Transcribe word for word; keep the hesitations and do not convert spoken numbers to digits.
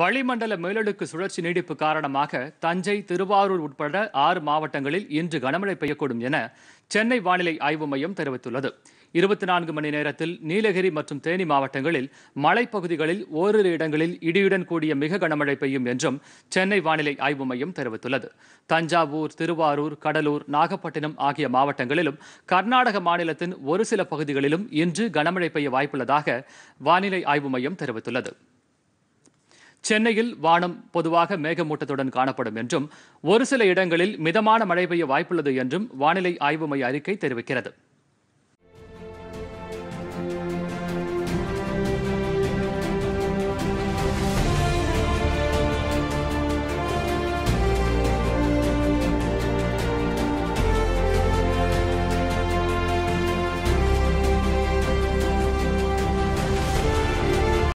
வளிமண்டல மேலடுக்கு சுழற்சி நீடிப்பு காரணமாக தஞ்சை திருவாரூர் உட்பட ஆறு மாவட்டங்களில் இன்று கனமழை பெய்யக்கூடும் என சென்னை வானிலை ஆய்வு மையம் தெரிவித்துள்ளது. இருபத்தி நான்கு மணி நேரத்தில் நீலகிரி மற்றும் தேனி மாவட்டங்களில் மலைப்பகுதிகளில் ஓரிரு இடங்களில் இடியுடன் கூடிய மிக கனமழை பெய்யும் என்றும் சென்னை வானிலை ஆய்வு மையம் தெரிவித்துள்ளது. தஞ்சாவூர், திருவாரூர், கடலூர், நாகப்பட்டினம் ஆகிய மாவட்டங்களிலும் கர்நாடக மாநிலத்தின் ஒரு சில பகுதிகளிலும் இன்று கனமழை பெய்ய வாய்ப்புள்ளதாக வானிலை ஆய்வு மையம் தெரிவித்துள்ளது. சென்னையில் வானம் பொதுவாக மேகமூட்டத்துடன் காணப்படும் என்றும் ஒரு சில இடங்களில் மிதமான மழை பெய்ய வாய்ப்புள்ளது என்றும் வானிலை ஆய்வு மைய அறிக்கை தெரிவிக்கிறது.